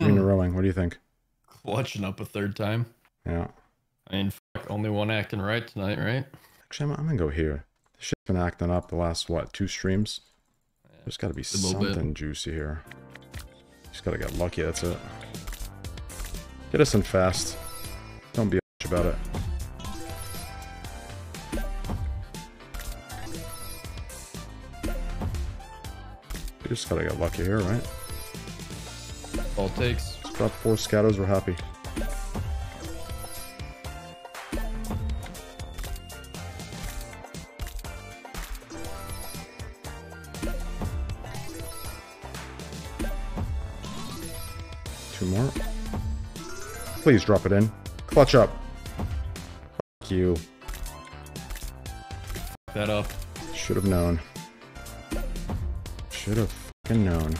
Green or rolling, what do you think? Clutching up a third time. Yeah. I mean, fuck, only one acting right tonight, right? Actually, I'm gonna go here. This shit's been acting up the last, what, 2 streams? Yeah, there's gotta be something juicy here. Just gotta get lucky, that's it. Get us in fast. Don't be a bitch about it. We just gotta get lucky here, right? All takes. Just got 4 scatters, we're happy. More. Please drop it in. Clutch up. Fuck you. Fuck that up. Should have known. Should have fucking known.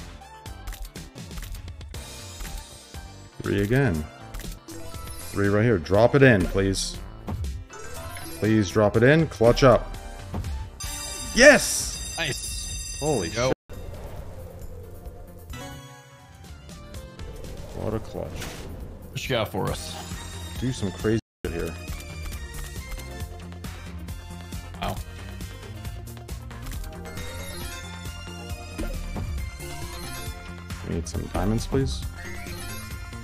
3 again. 3 right here. Drop it in, please. Please drop it in. Clutch up. Yes! Nice. Holy shit. What a clutch. What you got for us? Do some crazy shit here. Wow. We need some diamonds, please.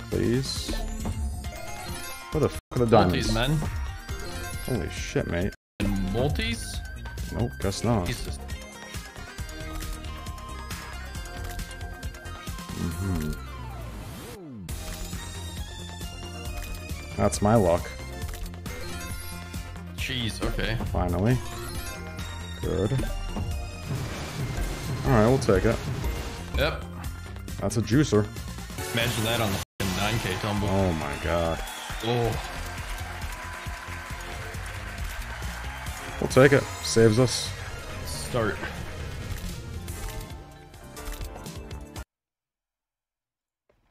Please. Where the f are the diamonds? Multis, man. Holy shit, mate. And multis? Nope, guess not. Jesus. That's my luck. Jeez, okay. Finally. Good. Alright, we'll take it. Yep. That's a juicer. Imagine that on the 9K tumble. Oh my god. Oh. We'll take it. Saves us. Start.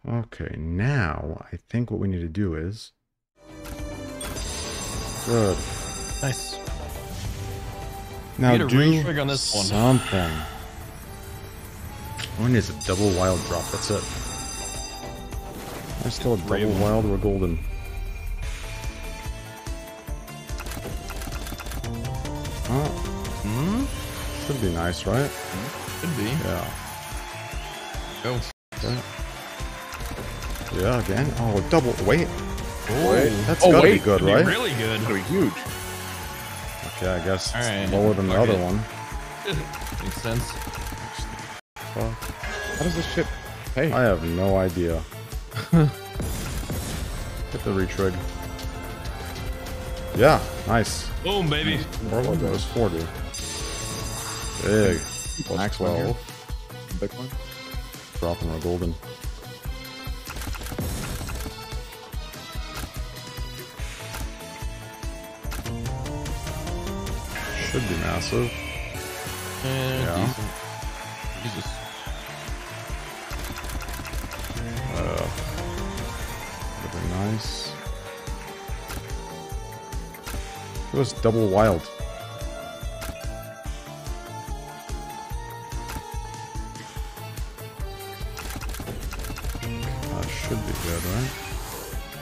Okay, now I think what we need to do is... Good. Nice. Now do on this one. Something. One is a double wild drop. That's it. There's still a double wild. We're golden. Oh. Hmm. Should be nice, right? Should be. Yeah. Go. Okay. Yeah. Again. Oh, double. Wait. Wait, that's gotta be good, right? Really good. That'll be huge. Okay, I guess it's lower than the other one. Makes sense. Well, how does this shit pay? I have no idea. Hit the retrig. Yeah, nice. Boom, baby. Warlock goes 40. Big. Plus 12. Big one. Dropping our golden. Should be massive. Yeah. Decent. Jesus. Very nice. It was double wild. That should be good, right?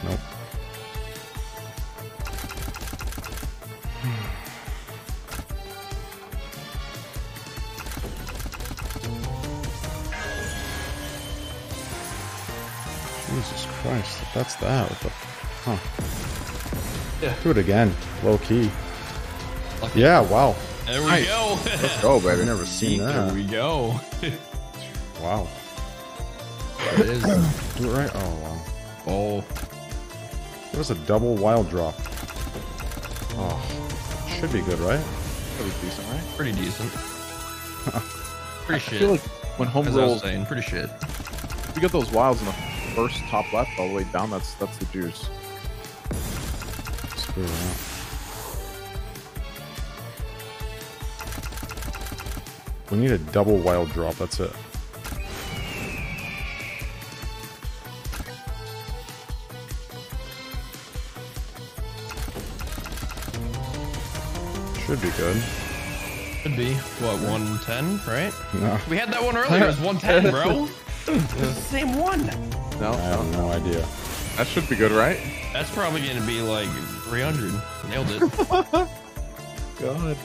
Nope. Jesus Christ, if that's that, what the... Huh. Yeah. Do it again, low key. Lucky. Yeah, wow. There we go. Let's go, baby. I've never seen that. There we go. Wow. That is... Do it right? Oh, wow. Oh. It was a double wild drop. Oh. Should be good, right? Pretty decent, right? Pretty decent. Pretty shit. I feel like when home rolls... Pretty shit. You get those wilds in the... First top left all the way down, that's the juice. Screw that. We need a double wild drop, that's it. Should be good. Should be. What, 110, right? No. We had that one earlier, it was 110, bro. The same one. No, I have no idea. That should be good, right? That's probably going to be like 300. Nailed it. God.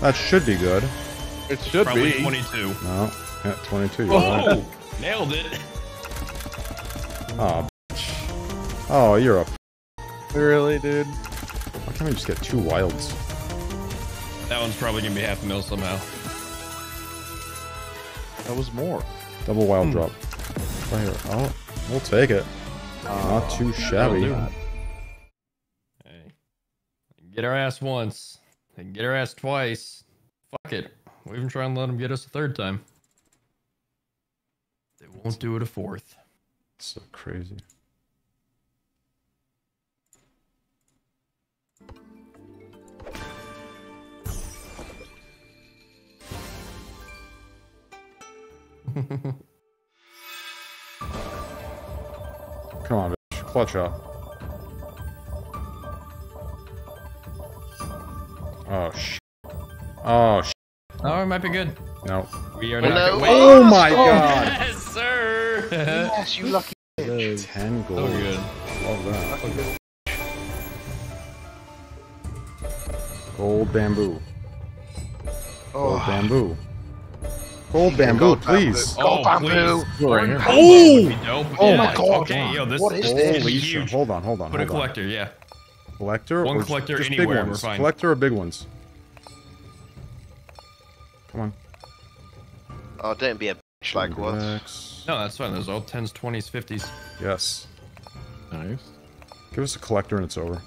That should be good. It should probably be. 22. No, yeah, 22. You're right. Nailed it. Oh, bitch. Oh, you're a. Really, dude? Why can't we just get two wilds? That one's probably gonna be half a mil somehow. That was more. Double wild drop. Right here. Oh, we'll take it. Not too shabby. Hey. Get our ass once. They can get our ass twice. Fuck it. We'll even try and let them get us a third time. They won't do it a fourth. So crazy. Come on, bitch. Clutch up. Oh, shit. Oh, shit. Oh, it might be good. No. We are not. Oh, my God. Yes, sir. Yes, you lucky bitch. 10 gold. So good. Love that. Okay. Gold bamboo. Gold bamboo. Gold bamboo, please. Gold bamboo. Oh my God. Okay, yo, this is huge. Hold on, hold on. Put a collector, yeah. Collector? One collector anywhere, we're fine. Collector or big ones? Come on. Oh, don't be a bitch like what? No, that's fine. There's all 10s, 20s, 50s. Yes. Nice. Give us a collector and it's over.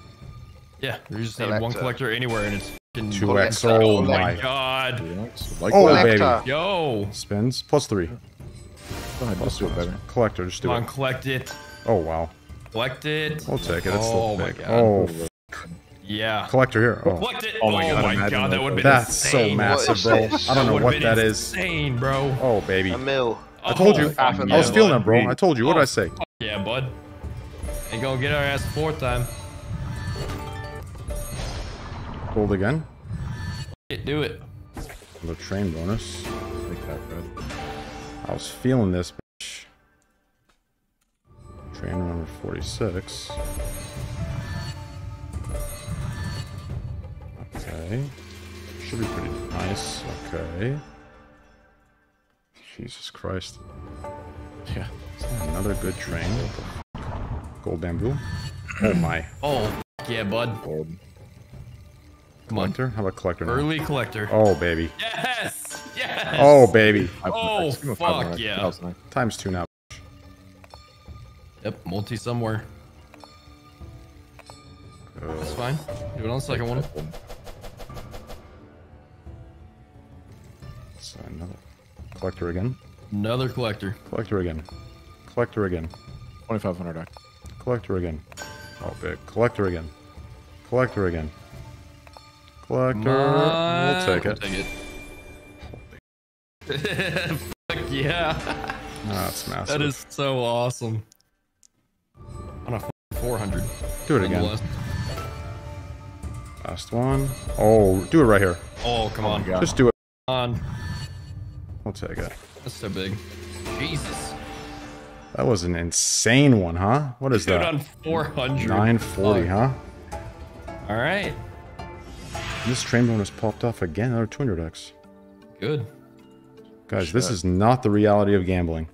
Yeah, you just need one collector anywhere and it's 2x. Oh my God. Like baby. Yo. Spins. Plus 3. Plus two better. Collector, just do it. Come on, collect it. Oh, wow. Collect it. We'll take it. It's still big. Oh, yeah. Collector here. Oh, collect it. Oh my God, that would be insane. That's so massive, bro. I don't know what that is. Insane, bro. Oh, baby. A mil. I told you. I was feeling it, bro. I told you. What did I say? Yeah, bud. Ain't gonna get our ass fourth time. Gold again. Do it. Another train bonus. Take that, bro. I was feeling this, bitch. Train number 46. Okay. Should be pretty nice. Okay. Jesus Christ. Yeah. Another good train. Gold bamboo. Oh my. Oh, yeah, bud. Gold. Collector? How about collector? Early collector. Oh, baby. Yes! Yes! Oh, baby. Oh, fuck yeah. Times 2 now. Yep, multi somewhere. That's fine. Do it on the second one. So another collector again. Another collector. Collector again. Collector again. 2,500. Collector again. Oh, big. Collector again. Collector again. Collector, we'll take it. Fuck yeah. That's massive. That is so awesome. On a 400. Do it again. Last one. Oh, do it right here. Oh, come on. God. Just do it. Come on. We'll take it. That's so big. Jesus. That was an insane one, huh? What is that? On 400. 940, huh? All right. This train bonus popped off again, another 200x. Good. Guys, this is not the reality of gambling.